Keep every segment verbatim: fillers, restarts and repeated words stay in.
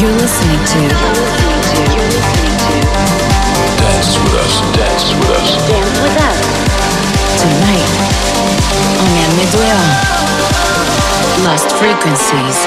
You're listening to. Dance with us, dance with us. Dance with us. Tonight, on El Midweon. Lost Frequencies.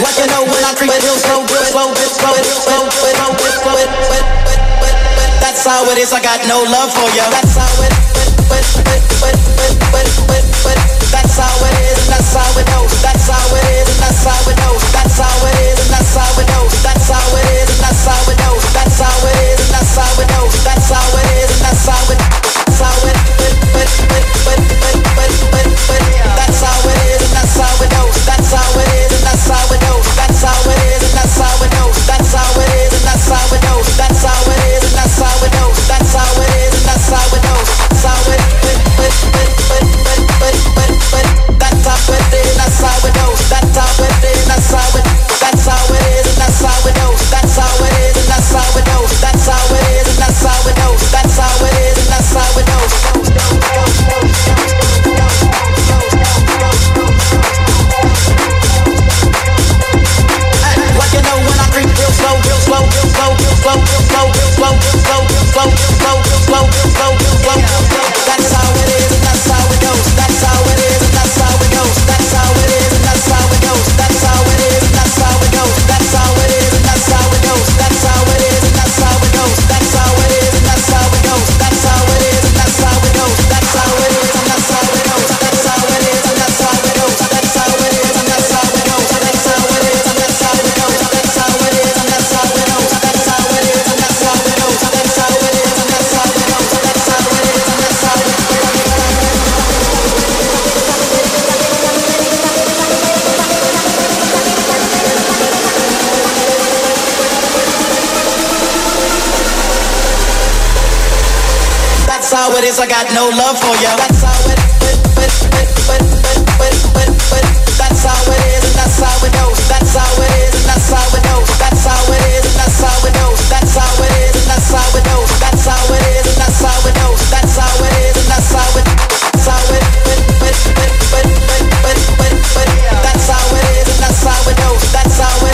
Like you know when I treat it real slow, real That's how it is. I got no love for you. That's how it. That's how it is. That's how it goes. That's how it is. That's how it goes. That's how it is. That's how it goes. That's how it is. That's how it goes. That's how it is. That's how it goes. That's how it is. That's how it. That's how it. That's how it is. That's how it goes. That's how it is. That's how it goes. That's how it is. That's how it goes. That's how it is. That's how it goes. That's how it is. That's how it goes. That's how it is. That's how it goes. That's how it. That's how it is. That's how it goes. That's how it is. That's how it. That's how it is. That's how it goes. That's how it is. That's how it goes. That's how it is. That's how it goes. That's how it is. That's how it goes. Slow, slow, slow, slow, slow, slow, slow, slow, slow, slow, slow. That's how it is, and that's how it goes. That's how it is, and that's how it goes. That's how it is, and that's how it goes. That's how it is, and that's how it goes. That's how it is, and that's how it goes. That's how it is, and that's how it goes. That's how it is, and that's how it goes. That's how it is, and that's how it goes. That's how it is, and that's how it goes. That's how it is, and that's how it goes. That's how it is, and that's how it goes. That's how it is, and that's how it goes. That's how it is, and that's how it goes. That's how it is, I got no love for you. That's how it is, that's how it is, that's how it goes, that's how it is, that's how it goes, that's how it is, that's how it goes, that's how it is, that's how it goes, that's how it is, that's how it goes, that's how it is, that's how it, that's how it, that's how it is, that's how it goes, that's how it is, that's how it goes, that's how it is, that's how it goes, that's how it is, that's how it goes, that's how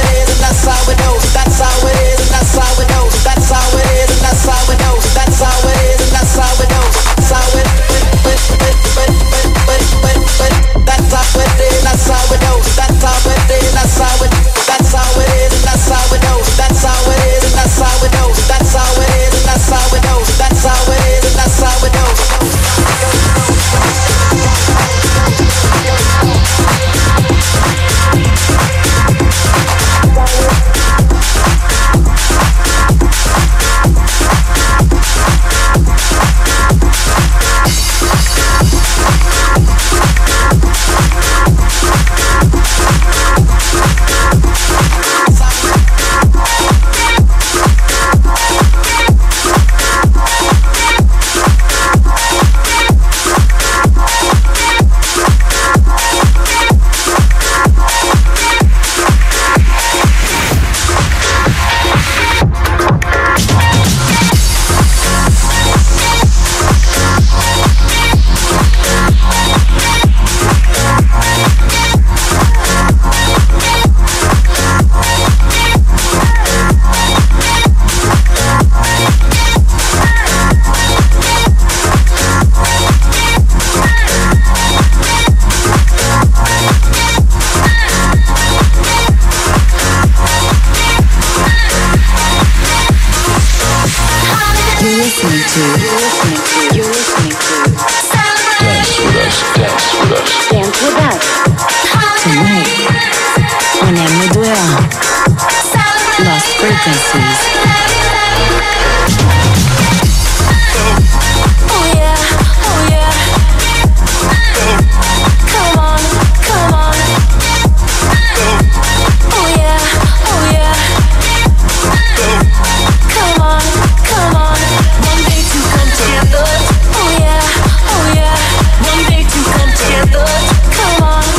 it is. That's how it goes, that's how it is, and that's how it goes, that's how it, that's how it is, that's how it is, that's how it goes, that's how it is, that's how it, that's how it is, that's how it goes, that's how it is, that's how it goes, that's how it is, that's how it goes, that's how it is, that's how it come on.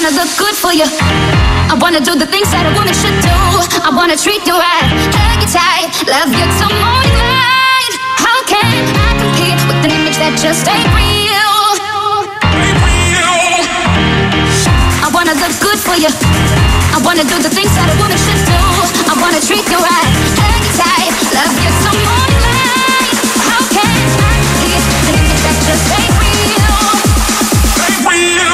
wanna look good for you. I wanna do the things that a woman should do. I wanna treat you right, hug you tight, love you till morning light. How can I compete with an image that just ain't real? I wanna look good for you. I wanna do the things that a woman should do. I wanna treat you right, hug you tight, love you till morning light. How can I compete with an image that just ain't real? Ain't real.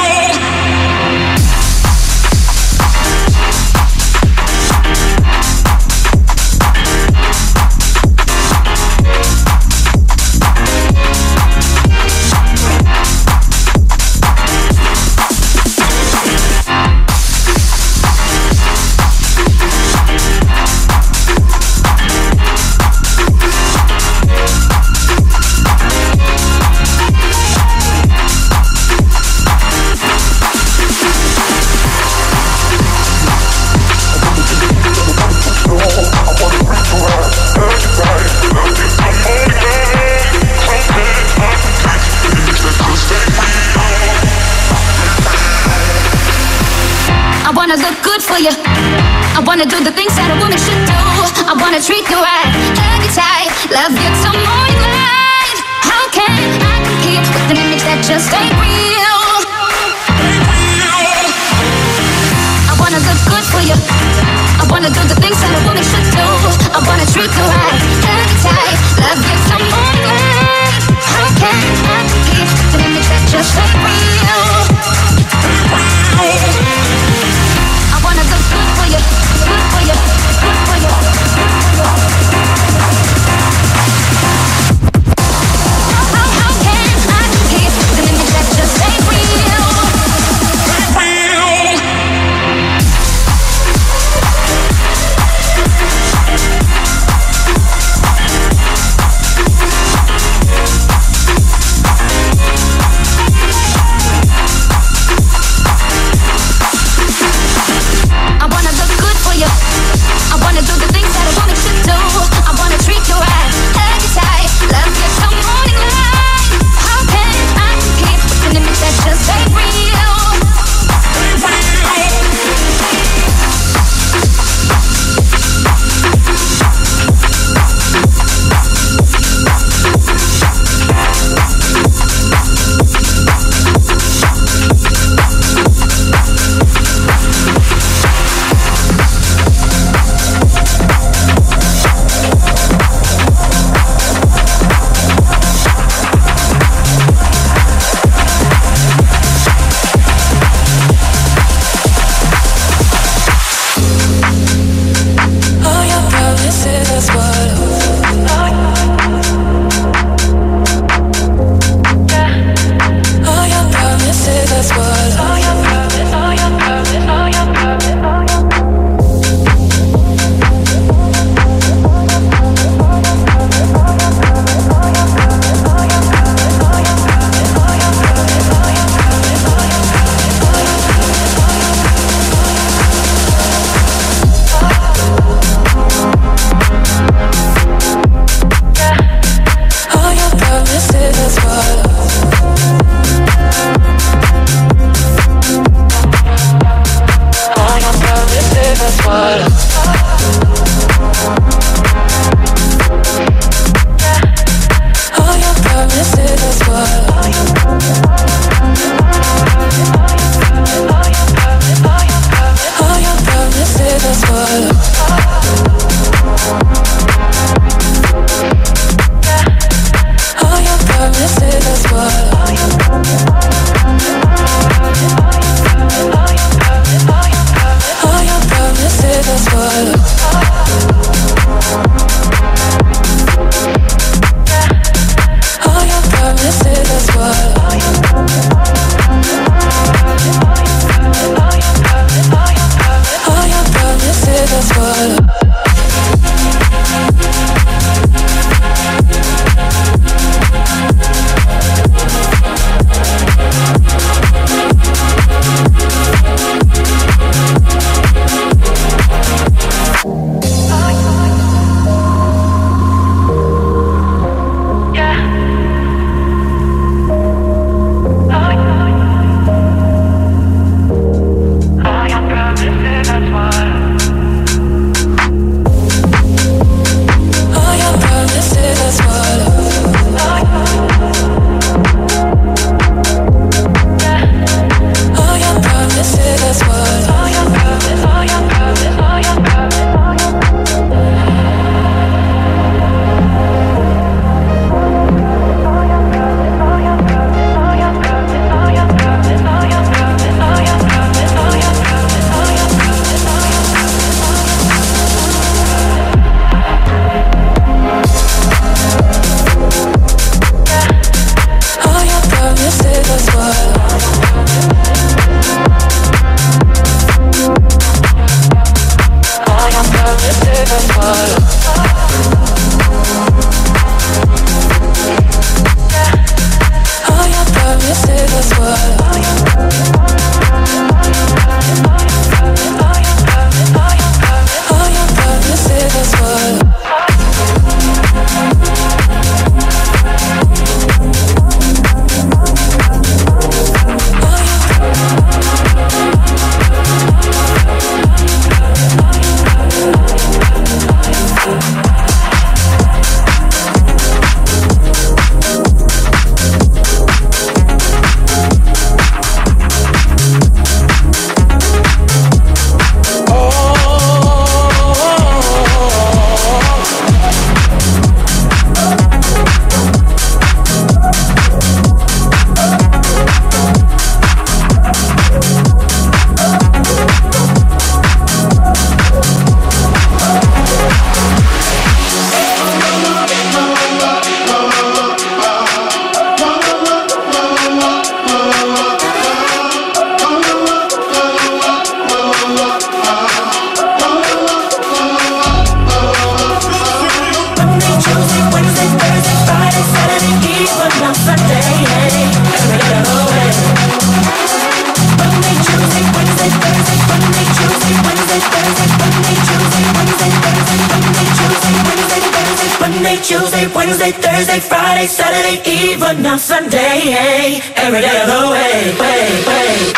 You. I wanna do the things that a woman should do. I wanna treat you right, love you tight, love you till morning light. How can I compete with an image that just ain't real? I wanna look good for you. I wanna do the things that a woman should do. I wanna treat you right, love you tight, love you till morning light. How can I compete with an image that just ain't real? Good for you, good for you, good for you. How, how, how can I compete with an image that just ain't real? Ain't real. Tuesday, Wednesday, Thursday, Friday, Saturday, even on Sunday, hey, every day of the way, way, way.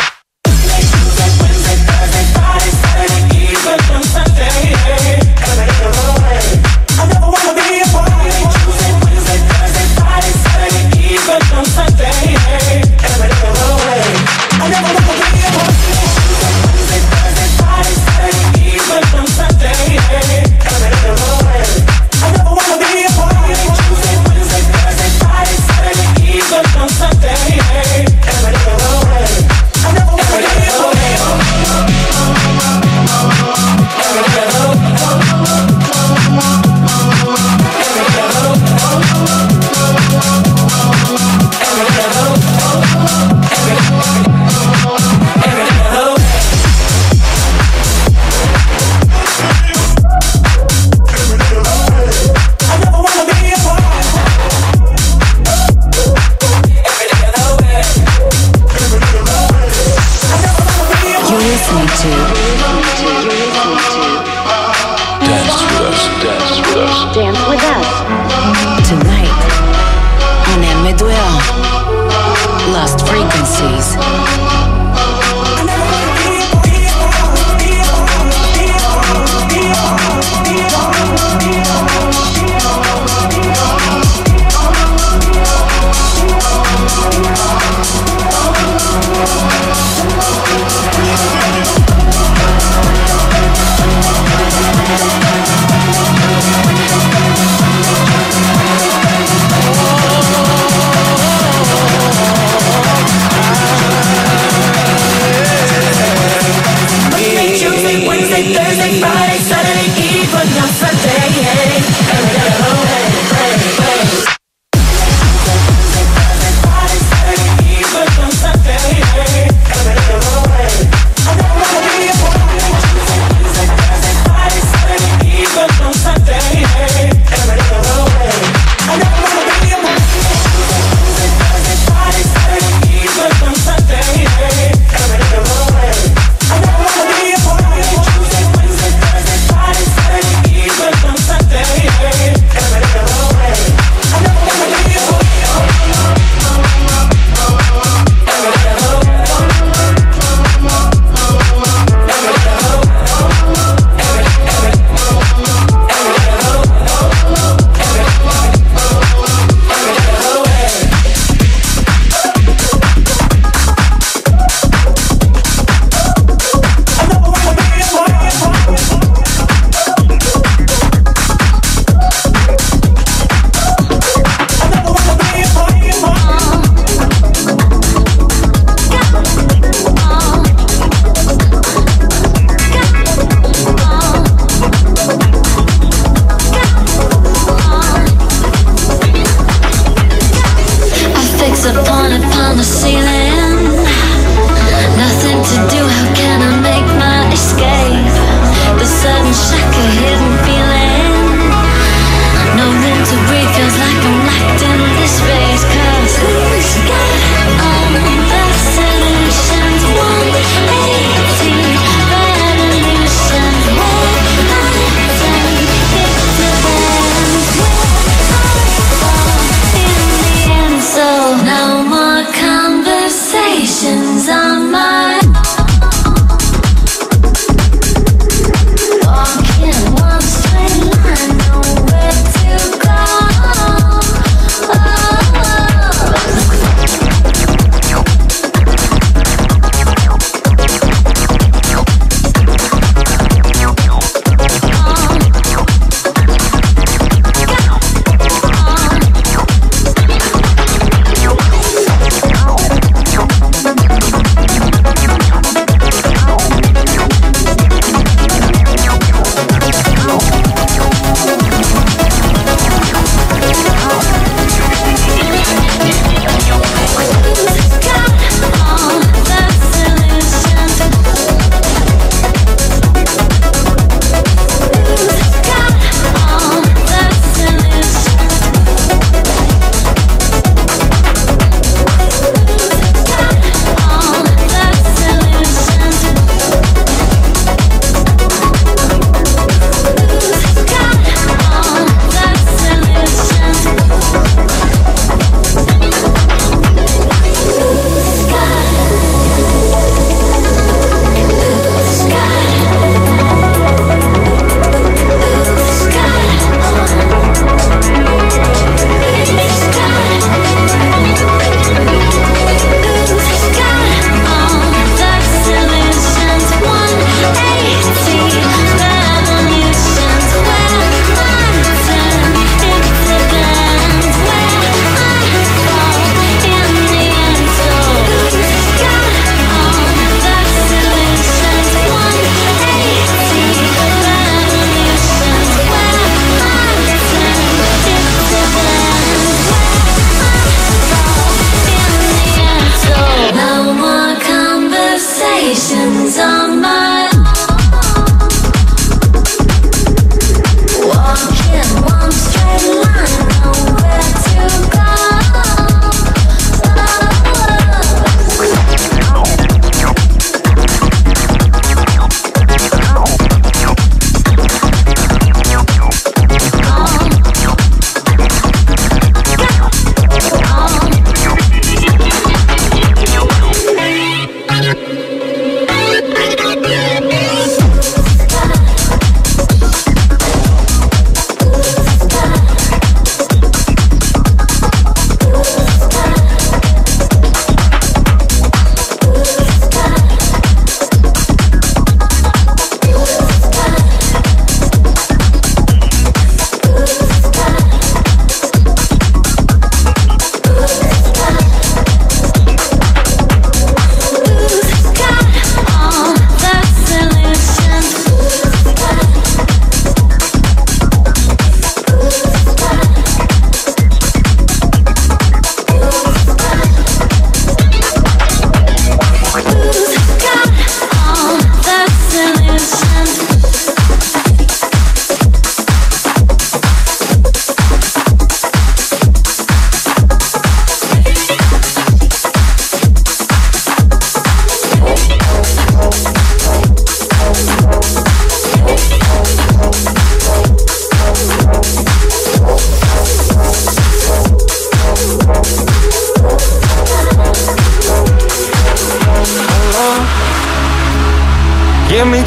Lost Frequencies.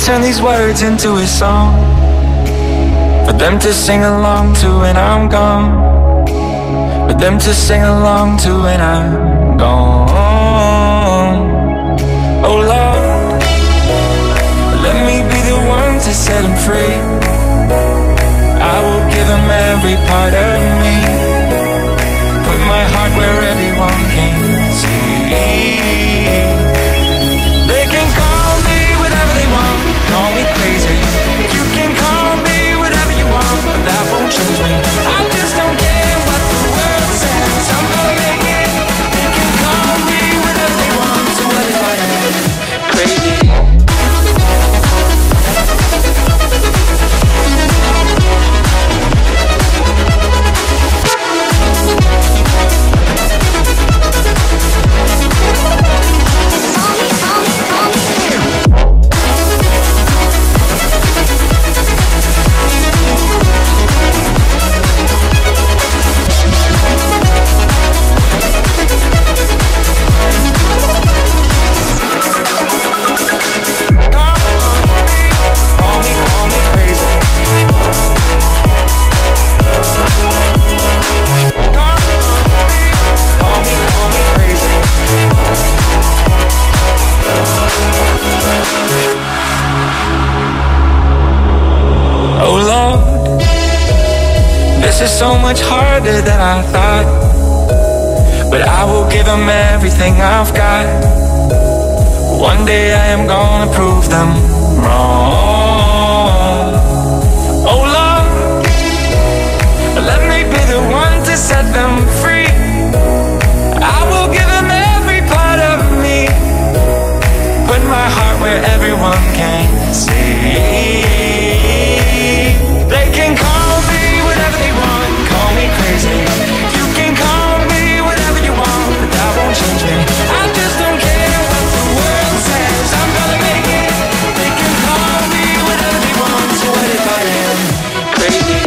Turn these words into a song for them to sing along to when I'm gone, for them to sing along to when I'm gone. Oh Lord, let me be the one to set them free. I will give them every part of me, put my heart where everyone can see. Call me crazy, you can call me whatever you want, but that won't change me. I just don't care what the world says, I'm gonna make it. They can call me whatever they want, so what if I am crazy? This is so much harder than I thought, but I will give them everything I've got. One day I am gonna prove them wrong. Oh Lord, let me be the one to set them free. I will give them every part of me, put my heart where everyone can see. They can call crazy. You can call me whatever you want, but that won't change me. I just don't care what the world says, I'm gonna make it. They can call me whatever they want, so what if I am crazy?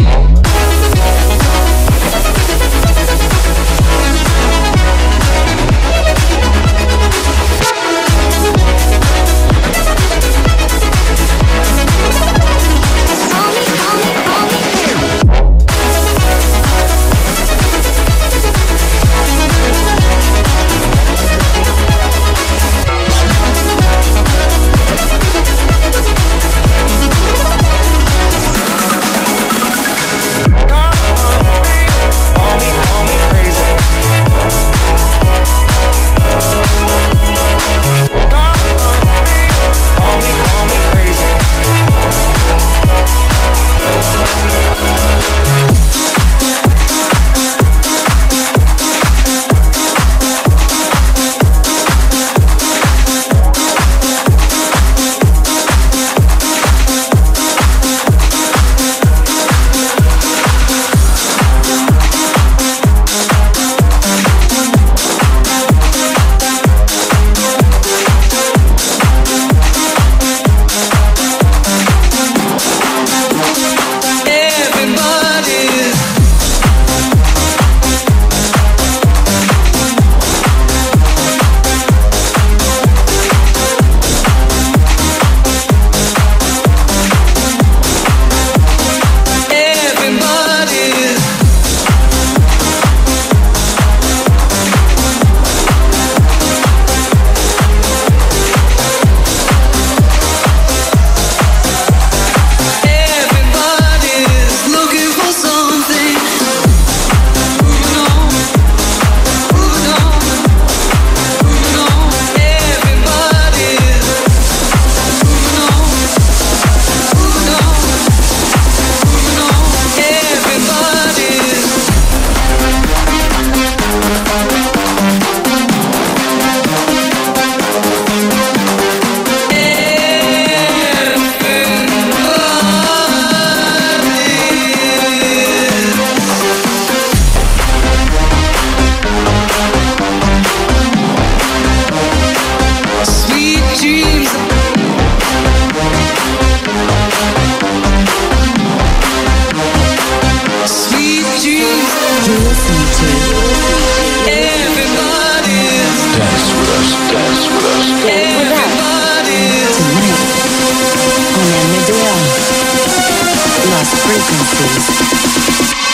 frequencies.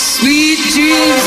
Sweet dreams.